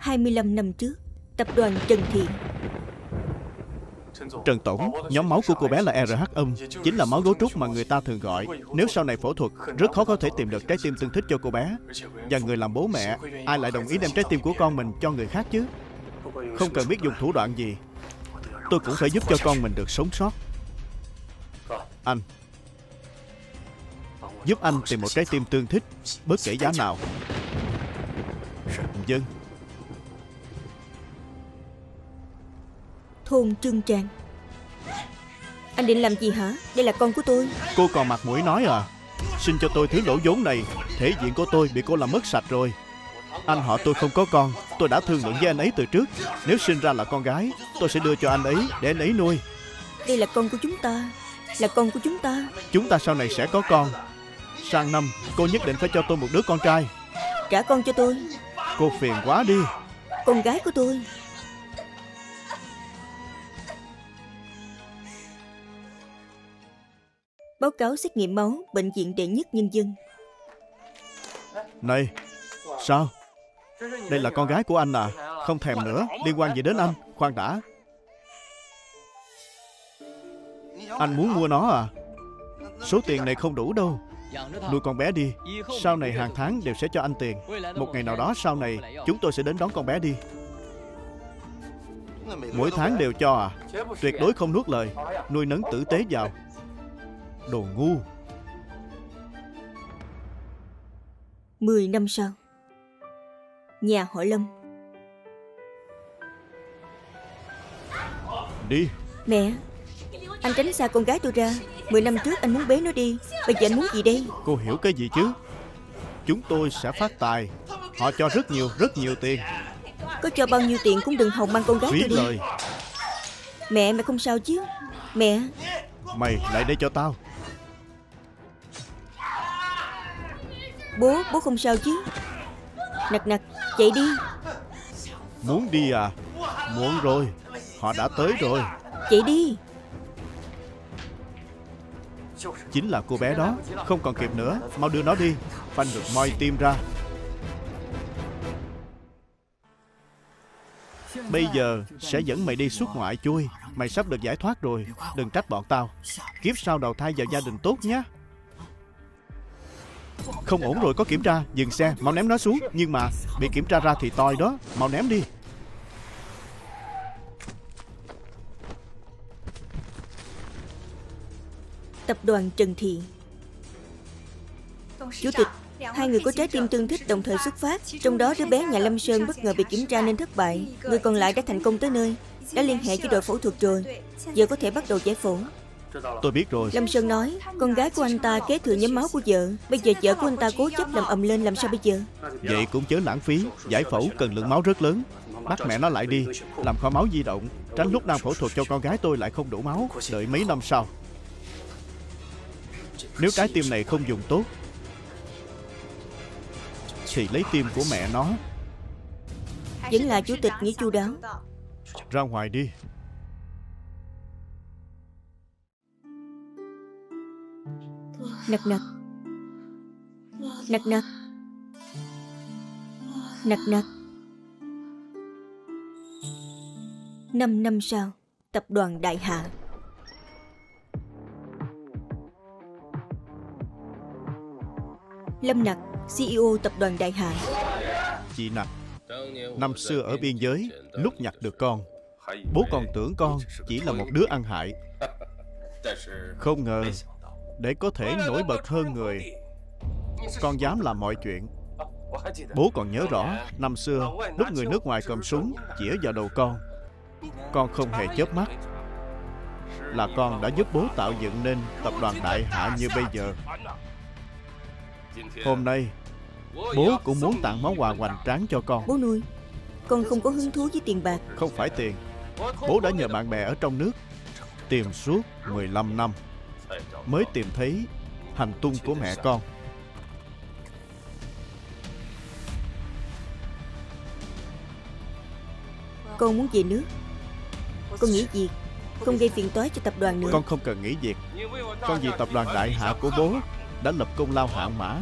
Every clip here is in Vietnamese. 25 năm trước, tập đoàn Trần Thiện. Trần Tổng, nhóm máu của cô bé là RH âm, chính là máu gấu trúc mà người ta thường gọi. Nếu sau này phẫu thuật, rất khó có thể tìm được trái tim tương thích cho cô bé. Và người làm bố mẹ, ai lại đồng ý đem trái tim của con mình cho người khác chứ? Không cần biết dùng thủ đoạn gì, tôi cũng phải giúp cho con mình được sống sót. Anh, giúp anh tìm một trái tim tương thích, bất kể giá nào. Dân. Thôn Trương Trang. Anh định làm gì hả? Đây là con của tôi. Cô còn mặt mũi nói à? Xin cho tôi thứ lỗ vốn này. Thể diện của tôi bị cô làm mất sạch rồi. Anh họ tôi không có con. Tôi đã thương lượng với anh ấy từ trước. Nếu sinh ra là con gái, tôi sẽ đưa cho anh ấy để anh ấy nuôi. Đây là con của chúng ta. Là con của chúng ta. Chúng ta sau này sẽ có con. Sang năm cô nhất định phải cho tôi một đứa con trai. Trả con cho tôi. Cô phiền quá đi. Con gái của tôi. Báo cáo xét nghiệm máu bệnh viện Đệ Nhất Nhân Dân. Này, sao? Đây là con gái của anh à? Không thèm nữa, liên quan gì đến anh? Khoan đã. Anh muốn mua nó à? Số tiền này không đủ đâu. Nuôi con bé đi. Sau này hàng tháng đều sẽ cho anh tiền. Một ngày nào đó sau này chúng tôi sẽ đến đón con bé đi. Mỗi tháng đều cho à? Tuyệt đối không nuốt lời. Nuôi nấng tử tế vào. Đồ ngu. 10 năm sau. Nhà họ Lâm. Đi. Mẹ, anh tránh xa con gái tôi ra. 10 năm trước anh muốn bế nó đi, bây giờ anh muốn gì đây? Cô hiểu cái gì chứ? Chúng tôi sẽ phát tài. Họ cho rất nhiều tiền. Có cho bao nhiêu tiền cũng đừng hòng mang con gái tôi đi. Lời. Mẹ, mẹ không sao chứ? Mẹ. Mày lại đây cho tao. Bố, bố không sao chứ? Nặc Nặc, chạy đi. Muốn đi à? Muốn rồi, họ đã tới rồi. Chạy đi. Chính là cô bé đó. Không còn kịp nữa, mau đưa nó đi. Phanh được moi tim ra. Bây giờ sẽ dẫn mày đi xuất ngoại chui. Mày sắp được giải thoát rồi. Đừng trách bọn tao. Kiếp sau đầu thai vào gia đình tốt nhé. Không ổn rồi, có kiểm tra. Dừng xe, mau ném nó xuống. Nhưng mà bị kiểm tra ra thì toi đó. Mau ném đi. Tập đoàn Trần Thiện. Chủ tịch, hai người có trái tim tương thích đồng thời xuất phát. Trong đó đứa bé nhà Lâm Sơn bất ngờ bị kiểm tra nên thất bại. Người còn lại đã thành công tới nơi. Đã liên hệ với đội phẫu thuật rồi. Giờ có thể bắt đầu giải phẫu. Tôi biết rồi. Lâm Sơn nói con gái của anh ta kế thừa nhóm máu của vợ. Bây giờ vợ của anh ta cố chấp làm ầm lên, làm sao bây giờ? Vậy cũng chớ lãng phí. Giải phẫu cần lượng máu rất lớn. Bắt mẹ nó lại đi. Làm kho máu di động. Tránh lúc đang phẫu thuật cho con gái tôi lại không đủ máu. Đợi mấy năm sau. Nếu trái tim này không dùng tốt thì lấy tim của mẹ nó. Vẫn là chủ tịch nghĩ chu đáo. Ra ngoài đi. Nặc Nặc. Nặc Nặc. Nặc Nặc. 5 năm sau. Tập đoàn Đại Hạ. Lâm Nặc, CEO tập đoàn Đại Hạ. Chị Nặc, năm xưa ở biên giới, lúc nhặt được con, bố còn tưởng con chỉ là một đứa ăn hại. Không ngờ, để có thể nổi bật hơn người, con dám làm mọi chuyện. Bố còn nhớ rõ, năm xưa, lúc người nước ngoài cầm súng, chĩa vào đầu con không hề chớp mắt. Là con đã giúp bố tạo dựng nên tập đoàn Đại Hạ như bây giờ. Hôm nay, bố cũng muốn tặng món quà hoành tráng cho con. Bố nuôi, con không có hứng thú với tiền bạc. Không phải tiền, bố đã nhờ bạn bè ở trong nước tìm suốt 15 năm mới tìm thấy hành tung của mẹ con. Con muốn về nước. Con nghỉ việc, không gây phiền toái cho tập đoàn nữa. Con không cần nghỉ việc. Con vì tập đoàn Đại Hạ của bố đã lập công lao hạ mã.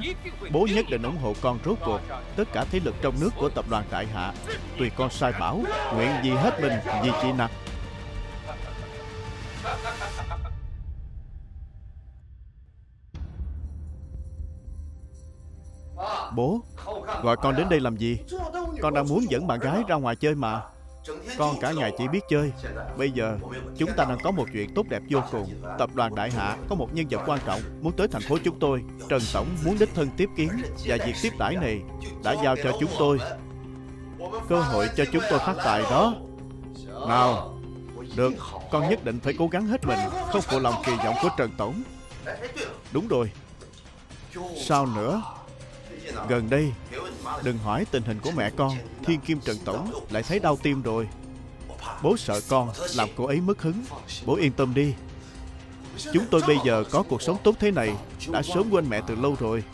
Bố nhất định ủng hộ con rốt cuộc. Tất cả thế lực trong nước của tập đoàn Đại Hạ, tùy con sai bảo, nguyện gì hết mình vì chị Nặc. Bố, gọi con đến đây làm gì? Con đang muốn dẫn bạn gái ra ngoài chơi mà. Con cả ngày chỉ biết chơi. Bây giờ chúng ta đang có một chuyện tốt đẹp vô cùng. Tập đoàn Đại Hạ có một nhân vật quan trọng muốn tới thành phố chúng tôi. Trần Tổng muốn đích thân tiếp kiến, và việc tiếp đãi này đã giao cho chúng tôi. Cơ hội cho chúng tôi phát tài đó. Nào, được, con nhất định phải cố gắng hết mình, không phụ lòng kỳ vọng của Trần Tổng. Đúng rồi, sao nữa? Gần đây, đừng hỏi tình hình của mẹ con. Thiên Kim Trần Tổng lại thấy đau tim rồi. Bố sợ con làm cô ấy mất hứng. Bố yên tâm đi. Chúng tôi bây giờ có cuộc sống tốt thế này, đã sớm quên mẹ từ lâu rồi.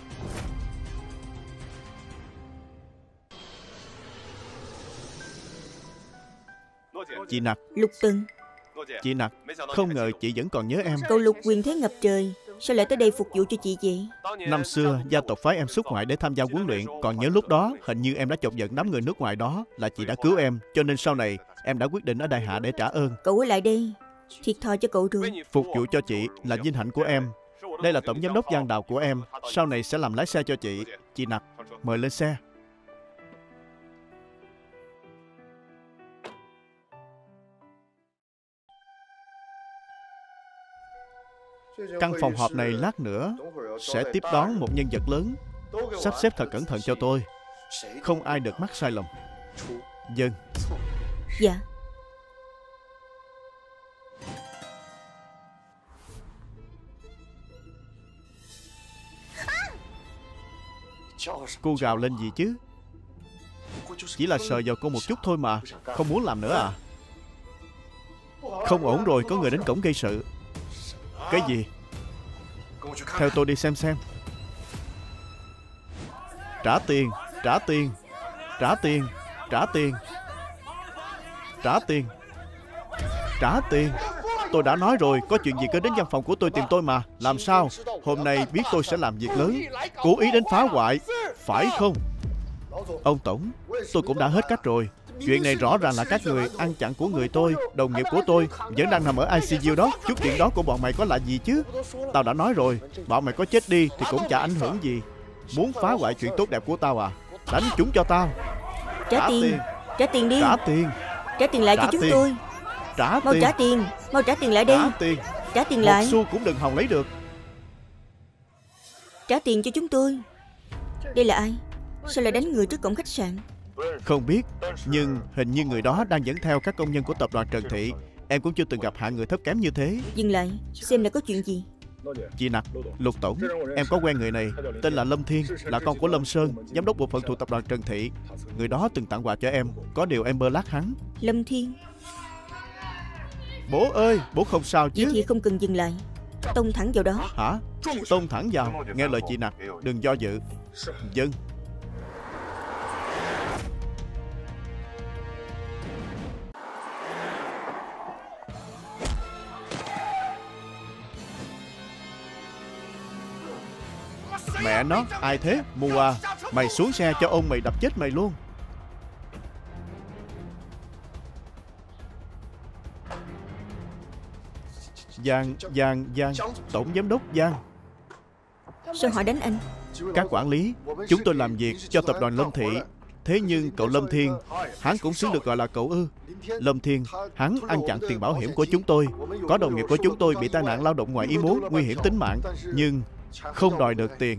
Chị Nặc. Lục Từng. Chị Nặc, không ngờ chị vẫn còn nhớ em. Cậu Lục quyền thế ngập trời, sao lại tới đây phục vụ cho chị vậy? Năm xưa gia tộc phái em xuất ngoại để tham gia huấn luyện. Còn nhớ lúc đó hình như em đã chọc giận đám người nước ngoài đó, là chị đã cứu em. Cho nên sau này em đã quyết định ở Đại Hạ để trả ơn. Cậu ở lại đây, thiệt thòi cho cậu rồi. Phục vụ cho chị là vinh hạnh của em. Đây là tổng giám đốc Giang đào của em, sau này sẽ làm lái xe cho chị. Chị Nặc, mời lên xe. Căn phòng họp này lát nữa sẽ tiếp đón một nhân vật lớn. Sắp xếp thật cẩn thận cho tôi, không ai được mắc sai lầm. Dân. Dạ. Cô gào lên gì chứ? Chỉ là sờ vào cô một chút thôi mà. Không muốn làm nữa à? Không ổn rồi, có người đến cổng gây sự. Cái gì? Theo tôi đi xem. Trả tiền, trả tiền, trả tiền, trả tiền, trả tiền, trả tiền. Tôi đã nói rồi, có chuyện gì cứ đến văn phòng của tôi tìm tôi mà. Làm sao? Hôm nay biết tôi sẽ làm việc lớn, cố ý đến phá hoại, phải không? Ông Tổng, tôi cũng đã hết cách rồi. Chuyện này rõ ràng là các người ăn chặn của người tôi, đồng nghiệp của tôi vẫn đang nằm ở ICU đó. Chút chuyện đó của bọn mày có là gì chứ? Tao đã nói rồi, bọn mày có chết đi thì cũng chả ảnh hưởng gì. Muốn phá hoại chuyện tốt đẹp của tao à? Đánh chúng cho tao. Trả tiền, trả tiền đi. Trả tiền, trả tiền lại cho chúng tôi. Trả tiền, mau trả tiền lại đi. Trả tiền lại. Một xu cũng đừng hòng lấy được. Trả tiền cho chúng tôi. Đây là ai? Sao lại đánh người trước cổng khách sạn? Không biết, nhưng hình như người đó đang dẫn theo các công nhân của tập đoàn Trần Thị. Em cũng chưa từng gặp hạng người thấp kém như thế. Dừng lại, xem là có chuyện gì. Chị Nặc, Lục Tổng, em có quen người này, tên là Lâm Thiên, là con của Lâm Sơn, giám đốc bộ phận thuộc tập đoàn Trần Thị. Người đó từng tặng quà cho em, có điều em bơ lác hắn. Lâm Thiên. Bố ơi, bố không sao chứ? Vậy thì không cần dừng lại, tông thẳng vào đó. Hả? Tông thẳng vào? Nghe lời chị Nặc, đừng do dự. Vâng. Mẹ nó, ai thế? Mua à? Mày xuống xe cho ông mày đập chết mày luôn. Giang, tổng giám đốc Giang. Sao họ đánh anh? Các quản lý, chúng tôi làm việc cho tập đoàn Lâm Thị. Thế nhưng cậu Lâm Thiên, hắn cũng xứng được gọi là cậu ư? Lâm Thiên, hắn ăn chặn tiền bảo hiểm của chúng tôi. Có đồng nghiệp của chúng tôi bị tai nạn lao động ngoài ý muốn, nguy hiểm tính mạng, nhưng không đòi được tiền.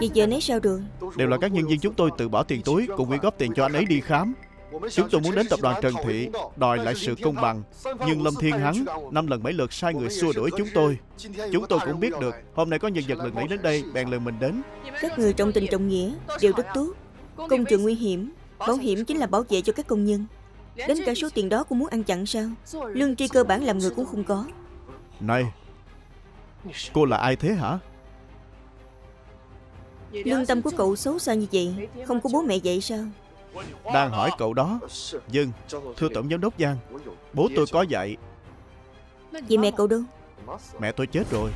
Vậy giờ nấy sao được? Đều là các nhân viên chúng tôi tự bỏ tiền túi, cùng quyên góp tiền cho anh ấy đi khám. Chúng tôi muốn đến tập đoàn Trần Thị đòi lại sự công bằng, nhưng Lâm Thiên hắn 5 lần 7 lượt sai người xua đuổi chúng tôi. Chúng tôi cũng biết được hôm nay có nhân vật lần nãy đến đây, bèn lần mình đến. Các người trọng tình trọng nghĩa đều rất tốt. Công trường nguy hiểm, bảo hiểm chính là bảo vệ cho các công nhân. Đến cả số tiền đó cũng muốn ăn chặn sao? Lương tri cơ bản làm người cũng không có. Này, cô là ai thế hả? Lương tâm của cậu xấu xa như vậy, không có bố mẹ vậy sao? Đang hỏi cậu đó. Dân, thưa tổng giám đốc Giang, bố tôi có dạy. Vậy mẹ cậu đâu? Mẹ tôi chết rồi.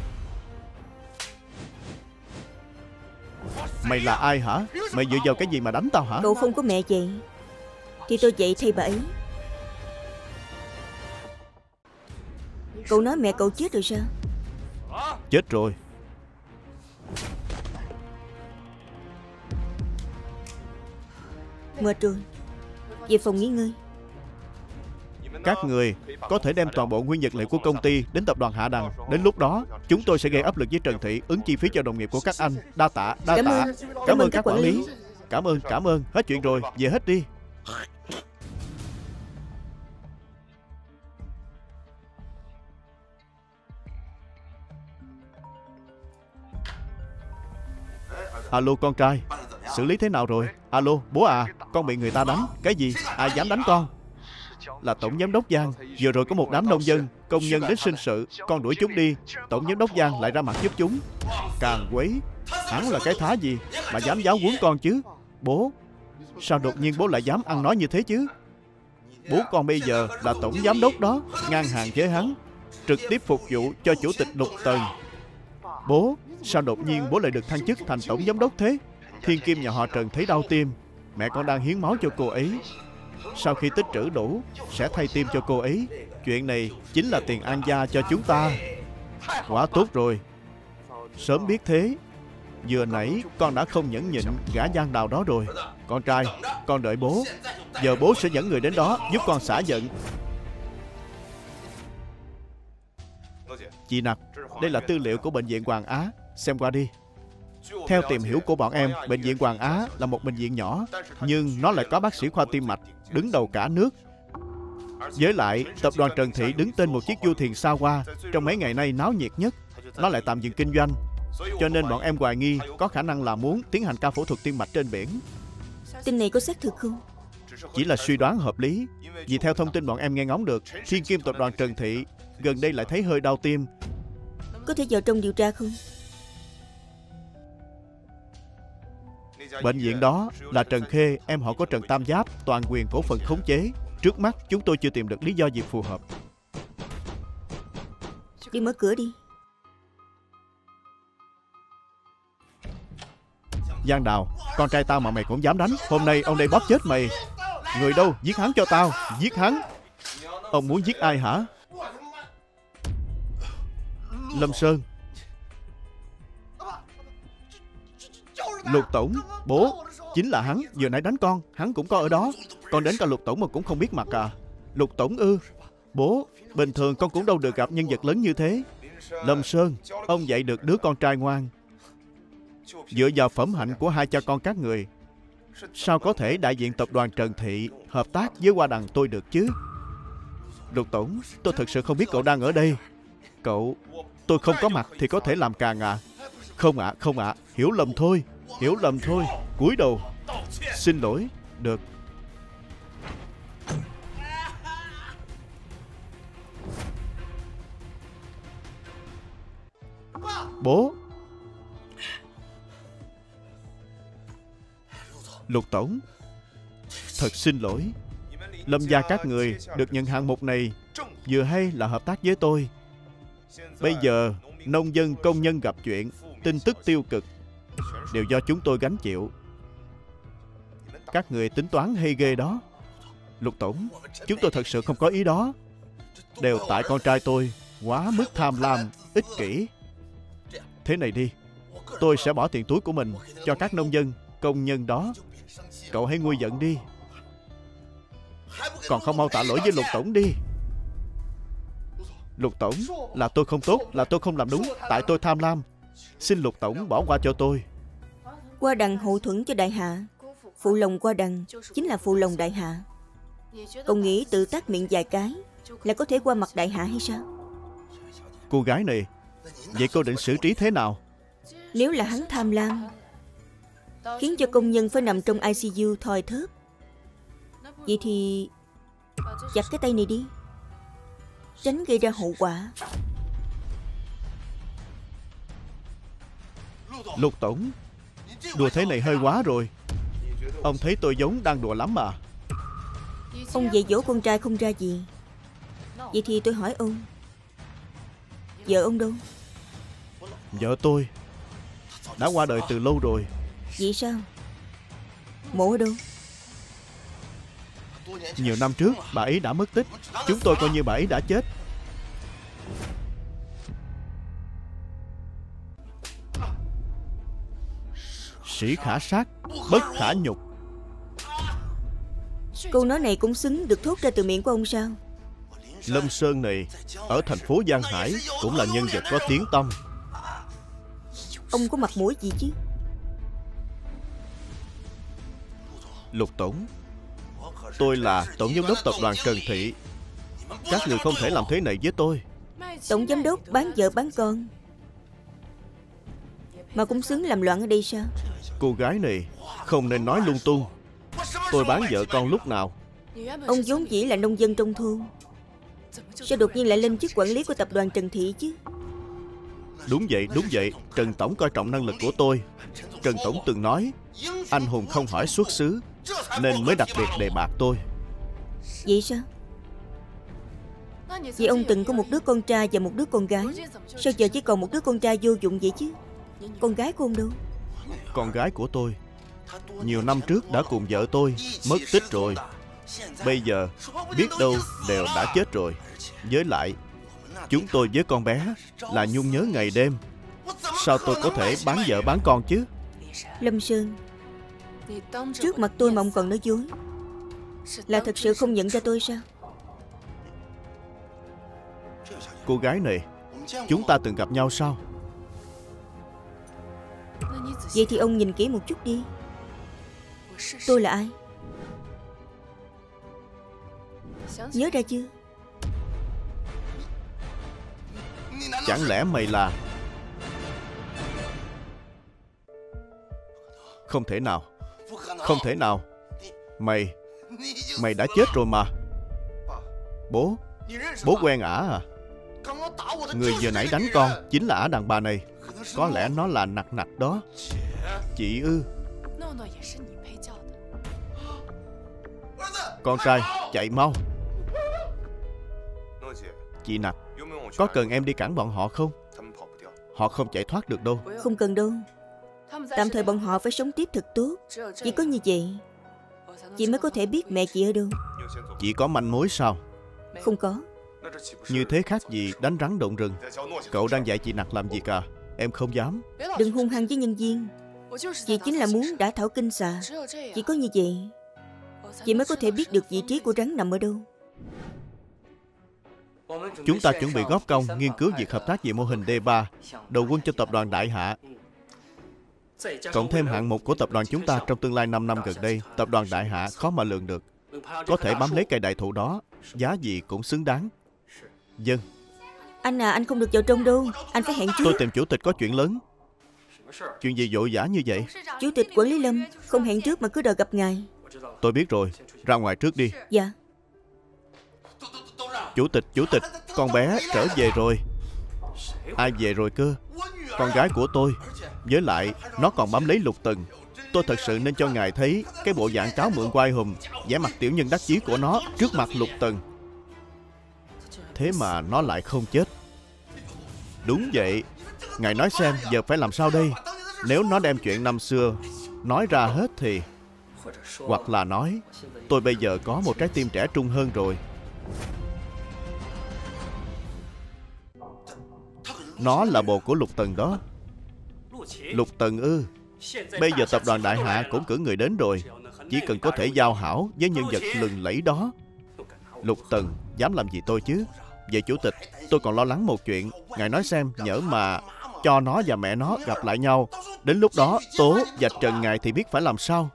Mày là ai hả? Mày dựa vào cái gì mà đánh tao hả? Cậu không có mẹ vậy thì tôi dạy thay bà ấy. Cậu nói mẹ cậu chết rồi sao? Chết rồi. Mệt rồi, về phòng nghỉ ngơi. Các người có thể đem toàn bộ nguyên vật liệu của công ty đến tập đoàn Hạ Đằng. Đến lúc đó chúng tôi sẽ gây áp lực với Trần Thị, ứng chi phí cho đồng nghiệp của các anh. Đa tạ. Cảm ơn các quản lý. Cảm ơn. Hết chuyện rồi, về hết đi. Alo con trai, xử lý thế nào rồi? Alo bố à, con bị người ta đánh. Cái gì? Ai dám đánh con? Là Tổng giám đốc Giang. Vừa rồi có một đám nông dân, công nhân đến sinh sự, con đuổi chúng đi. Tổng giám đốc Giang lại ra mặt giúp chúng. Càng quấy. Hắn là cái thá gì mà dám giáo huấn con chứ? Bố, sao đột nhiên bố lại dám ăn nói như thế chứ? Bố con bây giờ là tổng giám đốc đó, ngang hàng với hắn, trực tiếp phục vụ cho chủ tịch Lục Tần. Bố, sao đột nhiên bố lại được thăng chức thành tổng giám đốc thế? Thiên Kim nhà họ Trần thấy đau tim. Mẹ con đang hiến máu cho cô ấy. Sau khi tích trữ đủ sẽ thay tim cho cô ấy. Chuyện này chính là tiền an gia cho chúng ta. Quá tốt rồi. Sớm biết thế, vừa nãy con đã không nhẫn nhịn gã Giang đào đó rồi. Con trai, con đợi bố. Giờ bố sẽ dẫn người đến đó giúp con xả giận. Chị Nặc, đây là tư liệu của Bệnh viện Hoàng Á, xem qua đi. Theo tìm hiểu của bọn em, Bệnh viện Quảng Á là một bệnh viện nhỏ, nhưng nó lại có bác sĩ khoa tim mạch đứng đầu cả nước. Với lại, tập đoàn Trần Thị đứng tên một chiếc du thuyền xa hoa trong mấy ngày nay náo nhiệt nhất. Nó lại tạm dừng kinh doanh, cho nên bọn em hoài nghi có khả năng là muốn tiến hành ca phẫu thuật tim mạch trên biển. Tin này có xác thực không? Chỉ là suy đoán hợp lý. Vì theo thông tin bọn em nghe ngóng được, Thiên Kim tập đoàn Trần Thị gần đây lại thấy hơi đau tim. Có thể vào trong điều tra không? Bệnh viện đó là Trần Khê, em họ của Trần Tam Giáp, toàn quyền cổ phần khống chế. Trước mắt chúng tôi chưa tìm được lý do gì phù hợp. Đi mở cửa đi. Giang Đào, con trai tao mà mày cũng dám đánh, hôm nay ông đây bóp chết mày. Người đâu, giết hắn cho tao, giết hắn. Ông muốn giết ai hả? Lâm Sơn. Lục Tổng, bố, chính là hắn, vừa nãy đánh con, hắn cũng có ở đó. Con đến cả Lục Tổng mà cũng không biết mặt à? Lục Tổng ư? Bố, bình thường con cũng đâu được gặp nhân vật lớn như thế. Lâm Sơn, ông dạy được đứa con trai ngoan. Dựa vào phẩm hạnh của hai cha con các người, sao có thể đại diện tập đoàn Trần Thị hợp tác với Hoa Đằng tôi được chứ? Lục Tổng, tôi thật sự không biết cậu đang ở đây. Cậu, tôi không có mặt thì có thể làm càng à? Không ạ, hiểu lầm thôi, cúi đầu, xin lỗi, được. Bố. Lục Tổng, thật xin lỗi. Lâm gia các người được nhận hạng mục này vừa hay là hợp tác với tôi. Bây giờ, nông dân công nhân gặp chuyện, tin tức tiêu cực đều do chúng tôi gánh chịu. Các người tính toán hay ghê đó. Lục Tổng, chúng tôi thật sự không có ý đó. Đều tại con trai tôi quá mức tham lam, ích kỷ. Thế này đi, tôi sẽ bỏ tiền túi của mình cho các nông dân, công nhân đó. Cậu hãy nguôi giận đi. Còn không mau tạ lỗi với Lục Tổng đi. Lục Tổng, là tôi không tốt, là tôi không làm đúng, tại tôi tham lam. Xin Lục Tổng bỏ qua cho tôi. Hoa Đằng hậu thuẫn cho Đại Hạ, phụ lòng Hoa Đằng chính là phụ lòng Đại Hạ. Cậu nghĩ tự tác miệng vài cái là có thể qua mặt Đại Hạ hay sao? Cô gái này, vậy cô định xử trí thế nào? Nếu là hắn tham lam, khiến cho công nhân phải nằm trong ICU thoi thớp, vậy thì chặt cái tay này đi, tránh gây ra hậu quả. Lục Tổng, đùa thế này hơi quá rồi. Ông thấy tôi giống đang đùa lắm mà. Ông dạy dỗ con trai không ra gì. Vậy thì tôi hỏi ông, vợ ông đâu? Vợ tôi đã qua đời từ lâu rồi. Vậy sao? Mộ đâu? Nhiều năm trước bà ấy đã mất tích. Chúng tôi coi như bà ấy đã chết. Sĩ khả sát, bất khả nhục. Câu nói này cũng xứng được thốt ra từ miệng của ông sao? Lâm Sơn này ở thành phố Giang Hải cũng là nhân vật có tiếng tăm. Ông có mặt mũi gì chứ? Lục Tổng, tôi là Tổng giám đốc Tập đoàn Trần Thị. Các người không thể làm thế này với tôi. Tổng giám đốc bán vợ bán con mà cũng xứng làm loạn ở đây sao? Cô gái này không nên nói lung tung. Tôi bán vợ con lúc nào? Ông vốn dĩ là nông dân trong thôn, sao đột nhiên lại lên chức quản lý của Tập đoàn Trần Thị chứ? Đúng vậy, đúng vậy. Trần Tổng coi trọng năng lực của tôi. Trần Tổng từng nói anh hùng không hỏi xuất xứ, nên mới đặc biệt đề bạt tôi. Vậy sao? Vì ông từng có một đứa con trai và một đứa con gái, sao giờ chỉ còn một đứa con trai vô dụng vậy chứ? Con gái của ông đâu? Con gái của tôi nhiều năm trước đã cùng vợ tôi mất tích rồi. Bây giờ biết đâu đều đã chết rồi. Với lại chúng tôi với con bé là nhung nhớ ngày đêm. Sao tôi có thể bán vợ bán con chứ? Lâm Sơn, trước mặt tôi mà ông còn nói dối, là thật sự không nhận ra tôi sao? Cô gái này, chúng ta từng gặp nhau sao? Vậy thì ông nhìn kỹ một chút đi. Tôi là ai? Nhớ ra chưa? Chẳng lẽ mày là... Không thể nào. Không thể nào. Mày đã chết rồi mà. Bố, bố quen ả à? Người vừa nãy đánh con chính là ả đàn bà này. Có lẽ nó là Nặc Nặc đó. Chị ư? Con trai, chạy mau. Chị Nặc, có cần em đi cản bọn họ không? Họ không chạy thoát được đâu. Không cần đâu. Tạm thời bọn họ phải sống tiếp thật tốt. Chỉ có như vậy chị mới có thể biết mẹ chị ở đâu. Chị có manh mối sao? Không có. Như thế khác gì đánh rắn động rừng. Cậu đang dạy chị Nặc làm việc à? Em không dám. Đừng hung hăng với nhân viên. Chị chính là muốn đả thảo kinh xà. Chỉ có như vậy chị mới có thể biết được vị trí của rắn nằm ở đâu. Chúng ta chuẩn bị góp công nghiên cứu việc hợp tác về mô hình D3, đầu quân cho Tập đoàn Đại Hạ. Cộng thêm hạng mục của tập đoàn chúng ta trong tương lai 5 năm gần đây, Tập đoàn Đại Hạ khó mà lường được. Có thể bám lấy cây đại thụ đó, giá gì cũng xứng đáng. Dân. Anh à, anh không được vào trong đâu. Anh phải hẹn trước. Tôi tìm chủ tịch có chuyện lớn. Chuyện gì vội vã như vậy? Chủ tịch quản lý Lâm không hẹn trước mà cứ đòi gặp ngài. Tôi biết rồi, ra ngoài trước đi. Dạ. Chủ tịch, con bé trở về rồi. Ai về rồi cơ? Con gái của tôi. Với lại, nó còn bám lấy Lục Từng. Tôi thật sự nên cho ngài thấy cái bộ dạng cáo mượn quai hùm, vẻ mặt tiểu nhân đắc chí của nó trước mặt Lục Từng. Thế mà nó lại không chết. Đúng vậy. Ngài nói xem giờ phải làm sao đây? Nếu nó đem chuyện năm xưa nói ra hết thì... Hoặc là nói, tôi bây giờ có một trái tim trẻ trung hơn rồi. Nó là bồ của Lục Tần đó. Lục Tần ư? Bây giờ Tập đoàn Đại Hạ cũng cử người đến rồi. Chỉ cần có thể giao hảo với nhân vật lừng lẫy đó. Lục Tần dám làm gì tôi chứ? Về chủ tịch, tôi còn lo lắng một chuyện. Ngài nói xem, nhỡ mà cho nó và mẹ nó gặp lại nhau, đến lúc đó Tố và Trần ngài thì biết phải làm sao.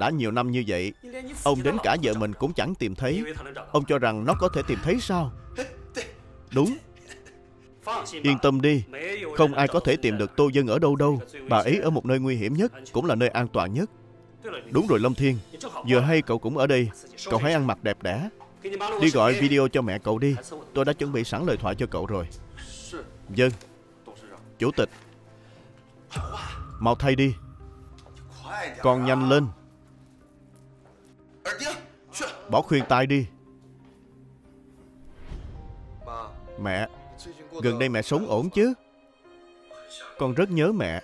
Đã nhiều năm như vậy, ông đến cả vợ mình cũng chẳng tìm thấy. Ông cho rằng nó có thể tìm thấy sao? Đúng. Yên tâm đi, không ai có thể tìm được Tô Dân ở đâu đâu. Bà ấy ở một nơi nguy hiểm nhất, cũng là nơi an toàn nhất. Đúng rồi Lâm Thiên, vừa hay cậu cũng ở đây. Cậu hãy ăn mặc đẹp đẽ. Đi gọi video cho mẹ cậu đi. Tôi đã chuẩn bị sẵn lời thoại cho cậu rồi. Dân. Chủ tịch, mau thay đi. Con nhanh lên. Bỏ khuyên tai đi. Mẹ, gần đây mẹ sống ổn chứ? Con rất nhớ mẹ.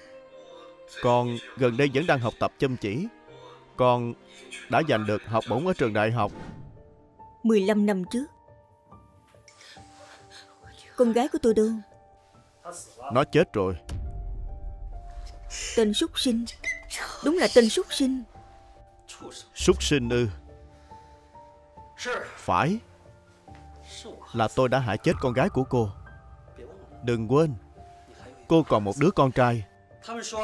Con gần đây vẫn đang học tập chăm chỉ. Con đã giành được học bổng ở trường đại học. 15 năm trước, con gái của tôi đâu? Nó chết rồi. Tên súc sinh. Đúng là tên súc sinh. Súc sinh ư? Phải. Là tôi đã hại chết con gái của cô. Đừng quên, cô còn một đứa con trai.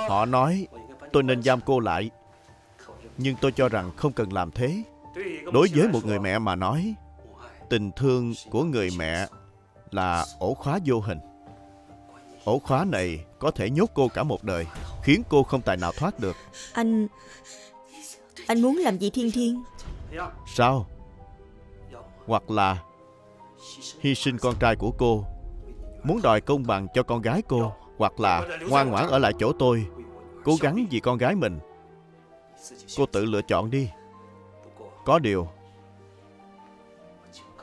Họ nói tôi nên giam cô lại, nhưng tôi cho rằng không cần làm thế. Đối với một người mẹ mà nói, tình thương của người mẹ là ổ khóa vô hình. Ổ khóa này có thể nhốt cô cả một đời, khiến cô không tài nào thoát được. Anh muốn làm gì Thiên Thiên? Sao? Hoặc là hy sinh con trai của cô, muốn đòi công bằng cho con gái cô, hoặc là ngoan ngoãn ở lại chỗ tôi, cố gắng vì con gái mình. Cô tự lựa chọn đi. Có điều,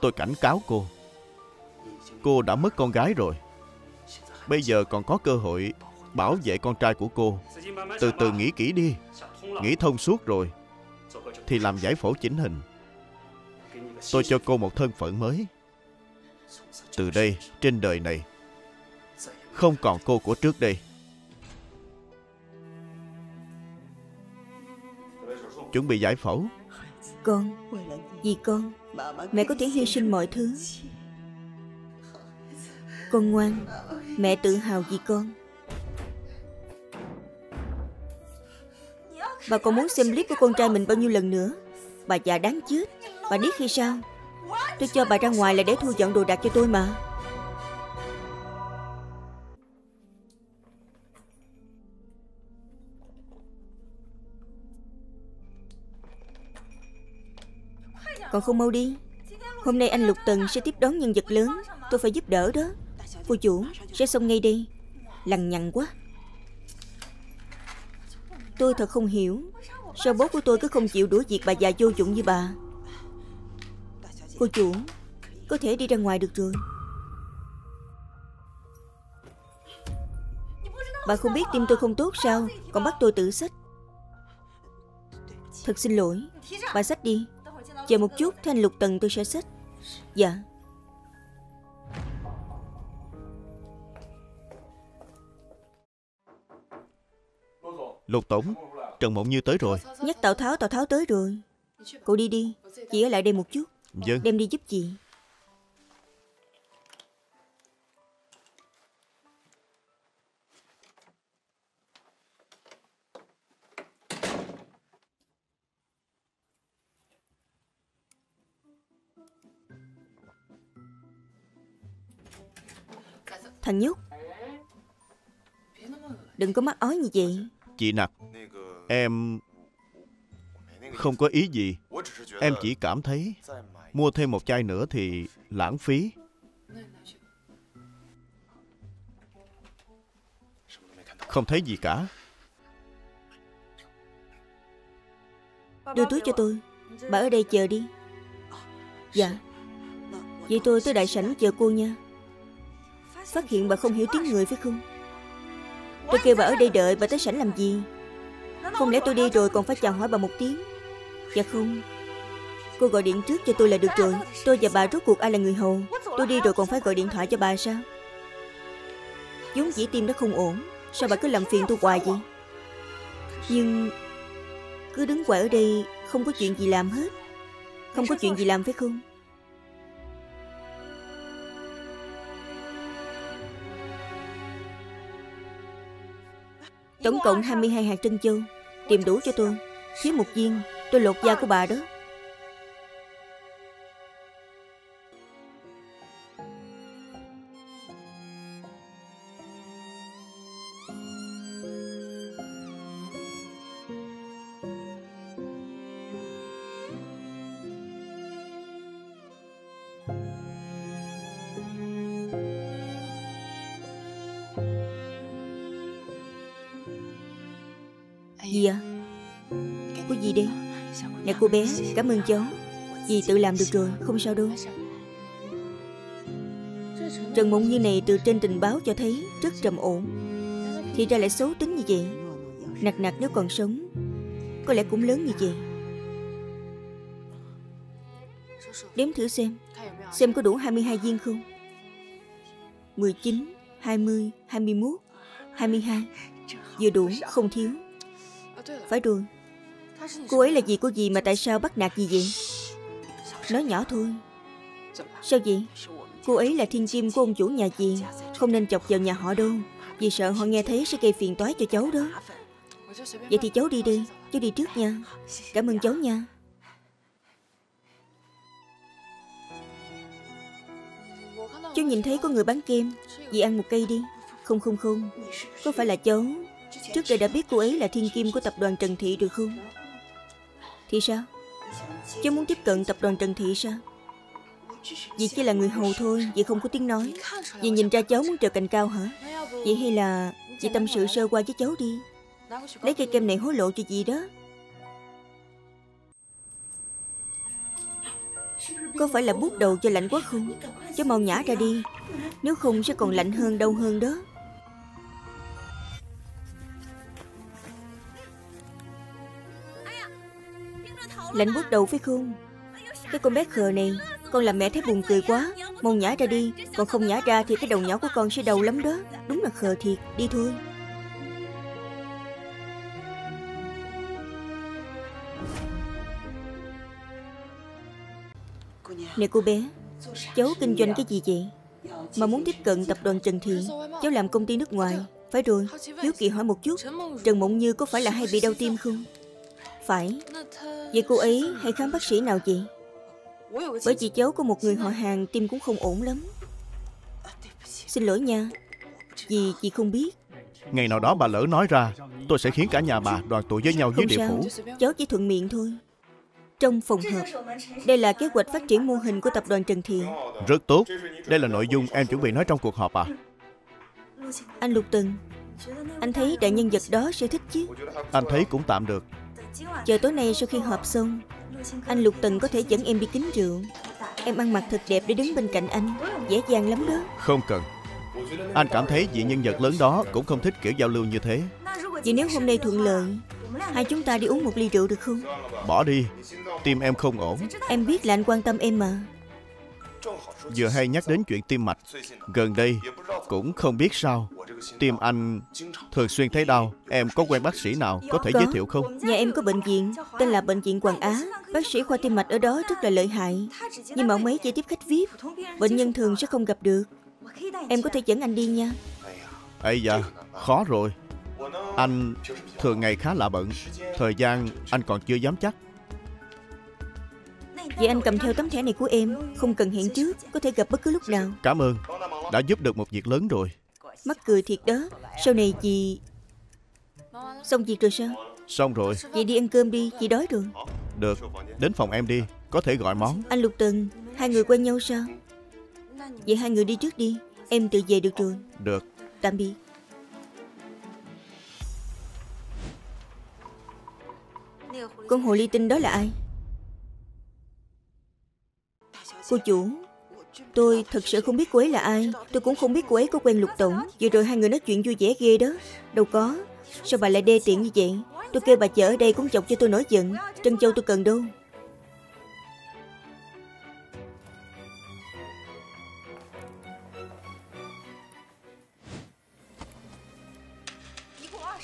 tôi cảnh cáo cô, cô đã mất con gái rồi. Bây giờ còn có cơ hội bảo vệ con trai của cô. Từ từ nghĩ kỹ đi. Nghĩ thông suốt rồi thì làm giải phẫu chỉnh hình. Tôi cho cô một thân phận mới. Từ đây, trên đời này không còn cô của trước đây. Chuẩn bị giải phẫu. Con, vì con, mẹ có thể hy sinh mọi thứ. Con ngoan, mẹ tự hào vì con. Bà còn muốn xem clip của con trai mình bao nhiêu lần nữa? Bà già đáng chết. Bà điếc hay sao? Tôi cho bà ra ngoài là để thu dọn đồ đạc cho tôi mà. Còn không mau đi. Hôm nay anh Lục Từng sẽ tiếp đón nhân vật lớn. Tôi phải giúp đỡ đó. Cô chủ sẽ xong ngay đi. Lằng nhằng quá. Tôi thật không hiểu sao bố của tôi cứ không chịu đuổi việc bà già vô dụng như bà. Cô chủ có thể đi ra ngoài được rồi. Bà không biết tim tôi không tốt sao? Còn bắt tôi tự xách. Thật xin lỗi. Bà xách đi. Chờ một chút, thanh Lục Tần tôi sẽ xách. Dạ. Lục tổng, Trần Mộng Như tới rồi. Nhắc Tào Tháo tới rồi. Cậu đi đi, chị ở lại đây một chút. Vâng. Đem đi giúp chị. Thằng nhóc, đừng có mắc ói như vậy. Chị Nặc, em không có ý gì. Em chỉ cảm thấy mua thêm một chai nữa thì lãng phí. Không thấy gì cả. Đưa túi cho tôi. Bà ở đây chờ đi. Dạ. Vậy tôi tới đại sảnh chờ cô nha. Phát hiện bà không hiểu tiếng người phải không? Tôi kêu bà ở đây đợi, bà tới sảnh làm gì? Không lẽ tôi đi rồi còn phải chào hỏi bà một tiếng? Dạ không. Cô gọi điện trước cho tôi là được rồi. Tôi và bà rốt cuộc ai là người hầu? Tôi đi rồi còn phải gọi điện thoại cho bà sao? Vốn dĩ tim nó không ổn, sao bà cứ làm phiền tôi hoài vậy? Nhưng cứ đứng hoài ở đây không có chuyện gì làm hết. Không có chuyện gì làm phải không? Tổng cộng 22 hạt trân châu. Tìm đủ cho tôi. Thiếu một viên tôi lột da của bà đó. Cô bé, cảm ơn cháu. Dì tự làm được rồi, không sao đâu. Trần Mộng Như này từ trên tình báo cho thấy rất trầm ổn. Thì ra lại xấu tính như vậy. Nặc Nặc nếu còn sống có lẽ cũng lớn như vậy. Đếm thử xem có đủ 22 viên không. 19, 20, 21, 22. Vừa đủ, không thiếu. Phải rồi. Cô ấy là gì của gì mà tại sao bắt nạt gì vậy? Nói nhỏ thôi. Sao vậy? Cô ấy là thiên kim của ông chủ nhà gì, không nên chọc vào nhà họ đâu. Vì sợ họ nghe thấy sẽ gây phiền toái cho cháu đó. Vậy thì cháu đi đi. Cháu đi trước nha. Cảm ơn cháu nha. Cháu nhìn thấy có người bán kem, dì ăn một cây đi. Không. Có phải là cháu trước đây đã biết cô ấy là thiên kim của tập đoàn Trần Thị được không? Thì sao? Cháu muốn tiếp cận tập đoàn Trần Thị sao? Dì chỉ là người hầu thôi, dì không có tiếng nói. Dì nhìn ra cháu muốn trèo cành cao hả? Vậy hay là dì tâm sự sơ qua với cháu đi. Lấy cây kem này hối lộ cho dì đó. Có phải là buốt đầu cho lạnh quá không? Cháu mau nhả ra đi, nếu không sẽ còn lạnh hơn, đau hơn đó. Lạnh buốt đầu phải không? Cái con bé khờ này, con làm mẹ thấy buồn cười quá. Mau nhả ra đi, còn không nhả ra thì cái đầu nhỏ của con sẽ đau lắm đó. Đúng là khờ thiệt, đi thôi. Nè cô bé, cháu kinh doanh cái gì vậy mà muốn tiếp cận tập đoàn Trần Thiện? Cháu làm công ty nước ngoài. Phải rồi, hiếu kỳ hỏi một chút, Trần Mộng Như có phải là hay bị đau tim không? Phải. Vậy cô ấy hay khám bác sĩ nào vậy? Bởi vì cháu có một người họ hàng tim cũng không ổn lắm. Xin lỗi nha, vì chị không biết. Ngày nào đó bà lỡ nói ra, tôi sẽ khiến cả nhà bà đoàn tụ với nhau dưới địa phủ. Cháu chỉ thuận miệng thôi. Trong phòng họp, đây là kế hoạch phát triển mô hình của tập đoàn Trần Thiện. Rất tốt, đây là nội dung em chuẩn bị nói trong cuộc họp à? Anh Lục Từng, anh thấy đại nhân vật đó sẽ thích chứ? Anh thấy cũng tạm được. Chờ tối nay sau khi họp xong, anh Lục Từng có thể dẫn em đi kính rượu. Em ăn mặc thật đẹp để đứng bên cạnh anh, dễ dàng lắm đó. Không cần. Anh cảm thấy vị nhân vật lớn đó cũng không thích kiểu giao lưu như thế. Vậy nếu hôm nay thuận lợi, hai chúng ta đi uống một ly rượu được không? Bỏ đi, tim em không ổn. Em biết là anh quan tâm em mà. Vừa hay nhắc đến chuyện tim mạch, gần đây cũng không biết sao tim anh thường xuyên thấy đau. Em có quen bác sĩ nào có thể giới thiệu không? Nhà em có bệnh viện tên là Bệnh viện Quảng Á. Bác sĩ khoa tim mạch ở đó rất là lợi hại, nhưng mà ông ấy chỉ tiếp khách VIP, bệnh nhân thường sẽ không gặp được. Em có thể dẫn anh đi nha. Ây da, khó rồi. Anh thường ngày khá là bận, thời gian anh còn chưa dám chắc. Vậy anh cầm theo tấm thẻ này của em, không cần hẹn trước, có thể gặp bất cứ lúc nào. Cảm ơn, đã giúp được một việc lớn rồi. Mắc cười thiệt đó, sau này chị... Xong việc rồi sao? Xong rồi. Vậy đi ăn cơm đi, chị đói rồi. Được, đến phòng em đi, có thể gọi món. Anh Lục Từng, hai người quen nhau sao? Vậy hai người đi trước đi, em tự về được rồi. Được. Tạm biệt. Con hồ ly tinh đó là ai? Cô chủ, tôi thật sự không biết cô ấy là ai. Tôi cũng không biết cô ấy có quen Lục Tổng. Vừa rồi hai người nói chuyện vui vẻ ghê đó. Đâu có. Sao bà lại đê tiện như vậy? Tôi kêu bà chở ở đây cũng chọc cho tôi nổi giận. Trân châu tôi cần đâu.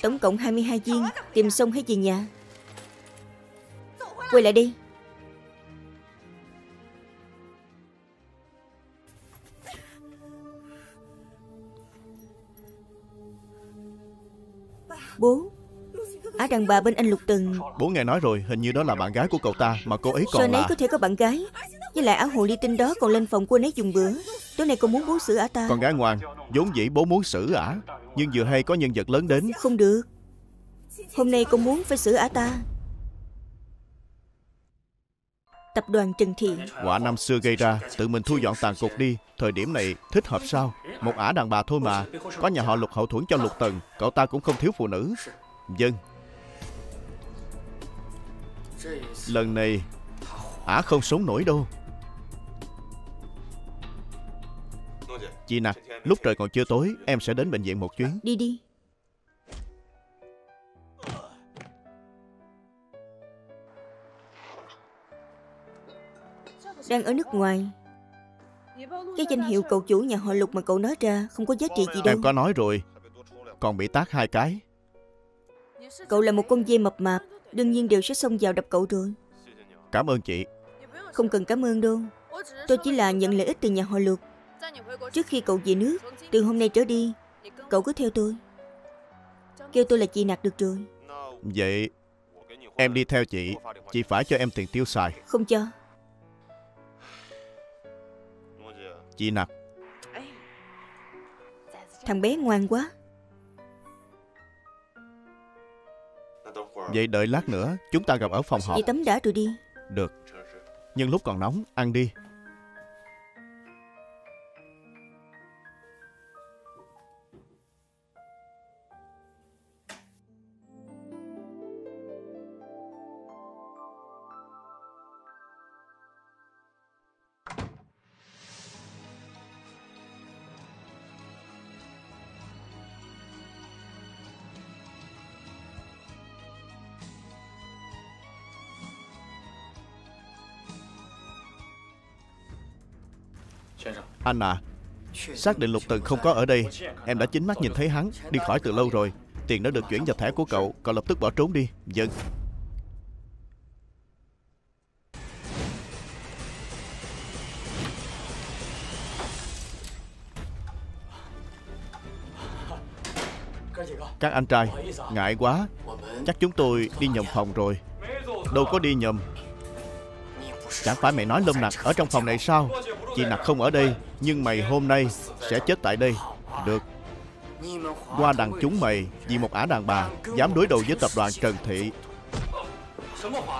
Tổng cộng 22 viên. Tìm xong hay về nhà? Quay lại đi. Bố, á đàn bà bên anh Lục Từng. Bố nghe nói rồi, hình như đó là bạn gái của cậu ta. Mà cô ấy còn là... Sao nấy có thể có bạn gái? Với lại á hồ ly tinh đó còn lên phòng cô nấy dùng bữa. Tối nay con muốn bố xử á ta. Con gái ngoan, vốn dĩ bố muốn xử á, nhưng vừa hay có nhân vật lớn đến. Không được. Hôm nay con muốn phải xử á ta. Tập đoàn Trần Thiện. Quả năm xưa gây ra, tự mình thu dọn tàn cục đi. Thời điểm này thích hợp sao? Một ả đàn bà thôi mà. Có nhà họ Lục hậu thuẫn cho Lục Tần, cậu ta cũng không thiếu phụ nữ. Dân. Lần này ả không sống nổi đâu. Chị Nặc, lúc trời còn chưa tối, em sẽ đến bệnh viện một chuyến. Đi đi. đang ở nước ngoài. Cái danh hiệu cậu chủ nhà họ Lục mà cậu nói ra không có giá trị gì đâu. Em có nói rồi, còn bị tát 2 cái. Cậu là một con dê mập mạp, đương nhiên đều sẽ xông vào đập cậu rồi. Cảm ơn chị. Không cần cảm ơn đâu. Tôi chỉ là nhận lợi ích từ nhà họ Lục. Trước khi cậu về nước, từ hôm nay trở đi, cậu cứ theo tôi. Kêu tôi là chị Nặc được rồi. Vậy em đi theo chị phải cho em tiền tiêu xài. Không cho. Chị Nặc. Thằng bé ngoan quá. Vậy đợi lát nữa chúng ta gặp ở phòng họp. Chị tắm đã rồi đi. Được. Nhưng lúc còn nóng, ăn đi. Anh à, xác định Lục Từng không có ở đây. Em đã chính mắt nhìn thấy hắn đi khỏi từ lâu rồi. Tiền đã được chuyển vào thẻ của cậu. Cậu lập tức bỏ trốn đi. Vâng. Các anh trai, ngại quá. Chắc chúng tôi đi nhầm phòng rồi. Đâu có đi nhầm. Chẳng phải mày nói Lâm Nặc ở trong phòng này sao? Chị Nặc không ở đây, nhưng mày hôm nay sẽ chết tại đây. Được. Hoa Đằng chúng mày vì một ả đàn bà dám đối đầu với tập đoàn Trần Thị.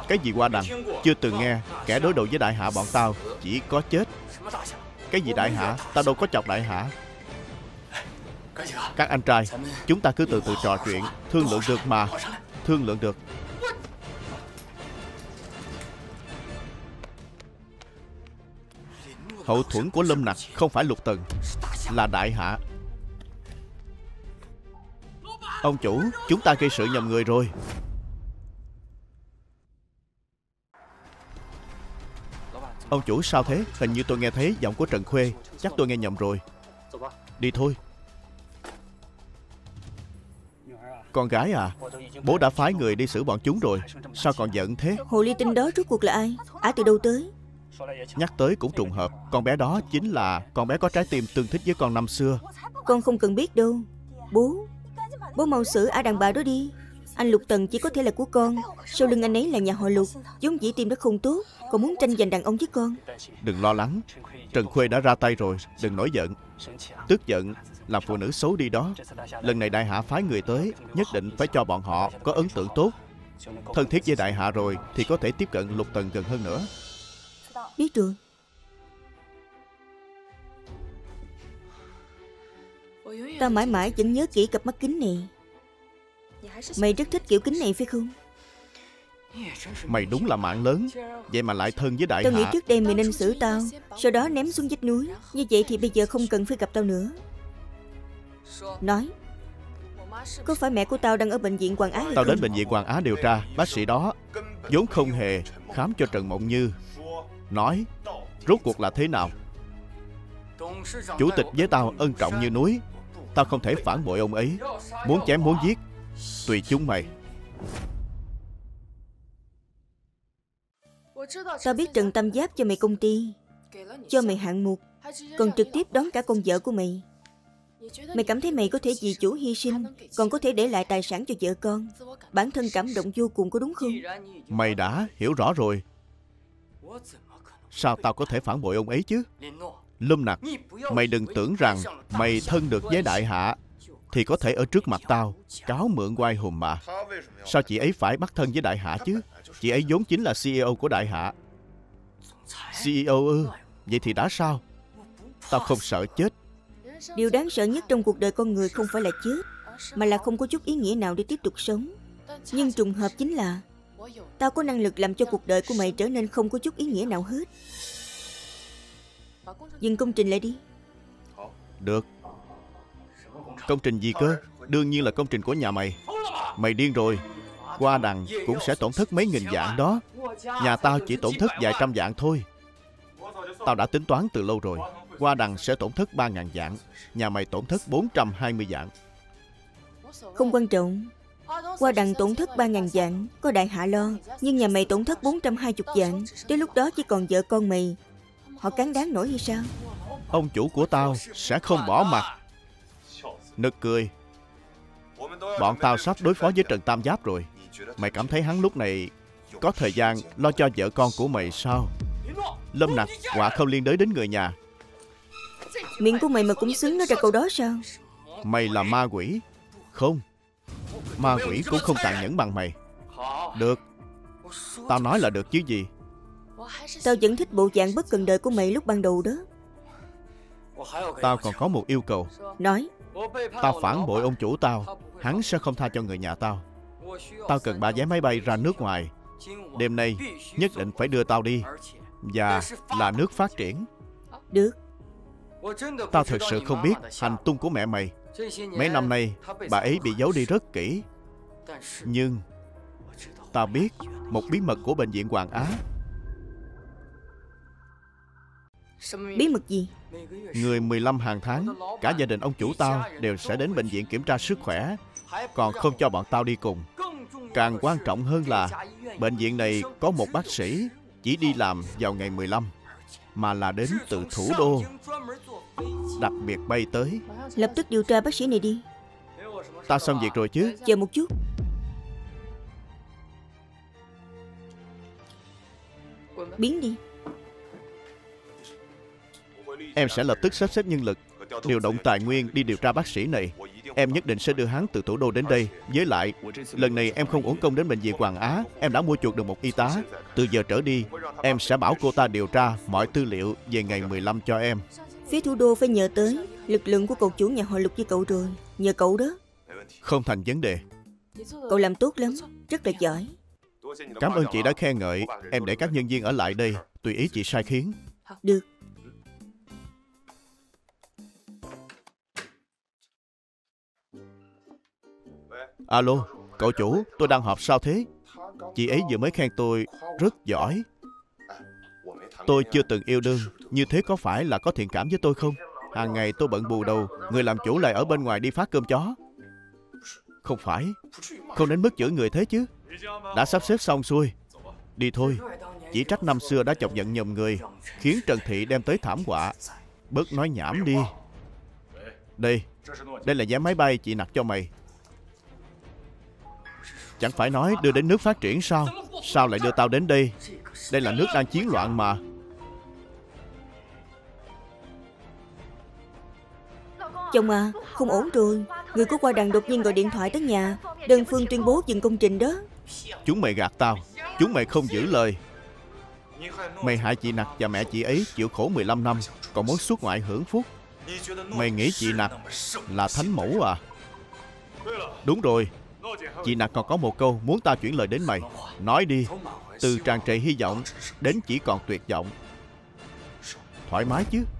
Cái gì Hoa Đằng? Chưa từng nghe. Kẻ đối đầu với Đại Hạ bọn tao chỉ có chết. Cái gì Đại Hạ? Tao đâu có chọc Đại Hạ. Các anh trai, chúng ta cứ từ từ trò chuyện. Thương lượng được mà. Thương lượng được. Hậu thuẫn của Lâm Nặc không phải Lục Tần, là Đại Hạ. Ông chủ, chúng ta gây sự nhầm người rồi. Ông chủ sao thế? Hình như tôi nghe thấy giọng của Trần Khuê. Chắc tôi nghe nhầm rồi. Đi thôi. Con gái à, bố đã phái người đi xử bọn chúng rồi. Sao còn giận thế? Hồ ly tinh đó rốt cuộc là ai? Ả từ đâu tới? Nhắc tới cũng trùng hợp. Con bé đó chính là con bé có trái tim tương thích với con năm xưa. Con không cần biết đâu. Bố mau xử ả đàn bà đó đi. Anh Lục Tần chỉ có thể là của con. Sau lưng anh ấy là nhà họ Lục. Vốn dĩ tim đó không tốt, còn muốn tranh giành đàn ông với con. Đừng lo lắng, Trần Khuê đã ra tay rồi. Đừng nổi giận. Tức giận làm phụ nữ xấu đi đó. Lần này Đại Hạ phái người tới, nhất định phải cho bọn họ có ấn tượng tốt. Thân thiết với Đại Hạ rồi thì có thể tiếp cận Lục Tần gần hơn nữa. Biết rồi. Ta mãi mãi vẫn nhớ kỹ cặp mắt kính này. Mày rất thích kiểu kính này phải không? Mày đúng là mạng lớn. Vậy mà lại thân với Đại Hạ. Tao nghĩ trước đây mày nên xử tao, sau đó ném xuống vách núi. Như vậy thì bây giờ không cần phải gặp tao nữa. Nói, có phải mẹ của tao đang ở bệnh viện Quảng Á hay không? Tao đến bệnh viện Quảng Á điều tra. Bác sĩ đó vốn không hề khám cho Trần Mộng Như. Nói rốt cuộc là thế nào? Chủ tịch với tao ân trọng như núi. Tao không thể phản bội ông ấy. Muốn chém muốn giết tùy chúng mày. Tao biết Trần Tam Giáp cho mày công ty, cho mày hạng mục, còn trực tiếp đón cả con vợ của mày. Mày cảm thấy mày có thể vì chủ hy sinh, còn có thể để lại tài sản cho vợ con. Bản thân cảm động vô cùng có đúng không? Mày đã hiểu rõ rồi. Sao tao có thể phản bội ông ấy chứ? Lâm Nặc, mày đừng tưởng rằng mày thân được với Đại Hạ thì có thể ở trước mặt tao cáo mượn oai hùng mà. Sao chị ấy phải bắt thân với Đại Hạ chứ? Chị ấy vốn chính là CEO của Đại Hạ. CEO ư? Vậy thì đã sao? Tao không sợ chết. Điều đáng sợ nhất trong cuộc đời con người không phải là chết, mà là không có chút ý nghĩa nào để tiếp tục sống. Nhưng trùng hợp chính là tao có năng lực làm cho cuộc đời của mày trở nên không có chút ý nghĩa nào hết. Dừng công trình lại đi. Được. Công trình gì cơ? Đương nhiên là công trình của nhà mày. Mày điên rồi. Hoa Đằng cũng sẽ tổn thất mấy nghìn vạn đó. Nhà tao chỉ tổn thất vài trăm vạn thôi. Tao đã tính toán từ lâu rồi. Hoa Đằng sẽ tổn thất 3.000 vạn, nhà mày tổn thất 420 vạn. Không quan trọng. Hoa Đằng tổn thất 3.000 vạn, có Đại Hạ lo. Nhưng nhà mày tổn thất 420 vạn. Tới lúc đó chỉ còn vợ con mày. Họ cán đáng nổi hay sao? Ông chủ của tao sẽ không bỏ mặt. Nực cười. Bọn tao sắp đối phó với Trần Tam Giáp rồi. Mày cảm thấy hắn lúc này có thời gian lo cho vợ con của mày sao? Lâm Nặc, quả không liên đới đến người nhà. Miệng của mày mà cũng xứng nói ra câu đó sao? Mày là ma quỷ. Không, ma quỷ cũng không tàn nhẫn bằng mày. Được, tao nói là được chứ gì. Tao vẫn thích bộ dạng bất cần đời của mày lúc ban đầu đó. Tao còn có một yêu cầu. Nói. Tao phản bội ông chủ tao, hắn sẽ không tha cho người nhà tao. Tao cần 3 vé máy bay ra nước ngoài. Đêm nay nhất định phải đưa tao đi. Và là nước phát triển. Được. Tao thật sự không biết hành tung của mẹ mày. Mấy năm nay bà ấy bị giấu đi rất kỹ. Nhưng tao biết một bí mật của Bệnh viện Hoàng Á. Bí mật gì? Người 15 hàng tháng, cả gia đình ông chủ tao đều sẽ đến bệnh viện kiểm tra sức khỏe. Còn không cho bọn tao đi cùng. Càng quan trọng hơn là bệnh viện này có một bác sĩ chỉ đi làm vào ngày 15, mà là đến từ thủ đô, đặc biệt bay tới. Lập tức điều tra bác sĩ này đi. Tao xong việc rồi chứ? Chờ một chút. Biến đi. Em sẽ lập tức sắp xếp nhân lực, điều động tài nguyên đi điều tra bác sĩ này. Em nhất định sẽ đưa hắn từ thủ đô đến đây. Với lại, lần này em không uổng công đến Bệnh viện Quảng Á. Em đã mua chuộc được một y tá. Từ giờ trở đi, em sẽ bảo cô ta điều tra mọi tư liệu về ngày 15 cho em. Phía thủ đô phải nhờ tới. Lực lượng của cậu chủ nhà họ Lục với cậu rồi. Nhờ cậu đó. Không thành vấn đề. Cậu làm tốt lắm, rất là giỏi. Cảm ơn chị đã khen ngợi. Em để các nhân viên ở lại đây, tùy ý chị sai khiến. Được. Alo, cậu chủ, tôi đang họp sao thế? Chị ấy vừa mới khen tôi rất giỏi. Tôi chưa từng yêu đương, như thế có phải là có thiện cảm với tôi không? Hàng ngày tôi bận bù đầu, người làm chủ lại ở bên ngoài đi phát cơm chó. Không phải, không đến mức chửi người thế chứ. Đã sắp xếp xong xuôi, đi thôi. Chỉ trách năm xưa đã chọc giận nhầm người, khiến Trần Thị đem tới thảm họa. Bớt nói nhảm đi. Đây là vé máy bay chị nặc cho mày. Chẳng phải nói đưa đến nước phát triển sao? Sao lại đưa tao đến đây? Đây là nước đang chiến loạn mà. Chồng à, không ổn rồi. Người của Hoa Đằng đột nhiên gọi điện thoại tới nhà. Đơn phương tuyên bố dừng công trình đó. Chúng mày gạt tao. Chúng mày không giữ lời. Mày hại chị Nặc và mẹ chị ấy chịu khổ 15 năm. Còn muốn xuất ngoại hưởng phúc. Mày nghĩ chị Nặc là thánh mẫu à? Đúng rồi. Chị Nặc còn có một câu muốn tao chuyển lời đến mày. Nói đi. Từ tràn trề hy vọng đến chỉ còn tuyệt vọng. Thoải mái chứ.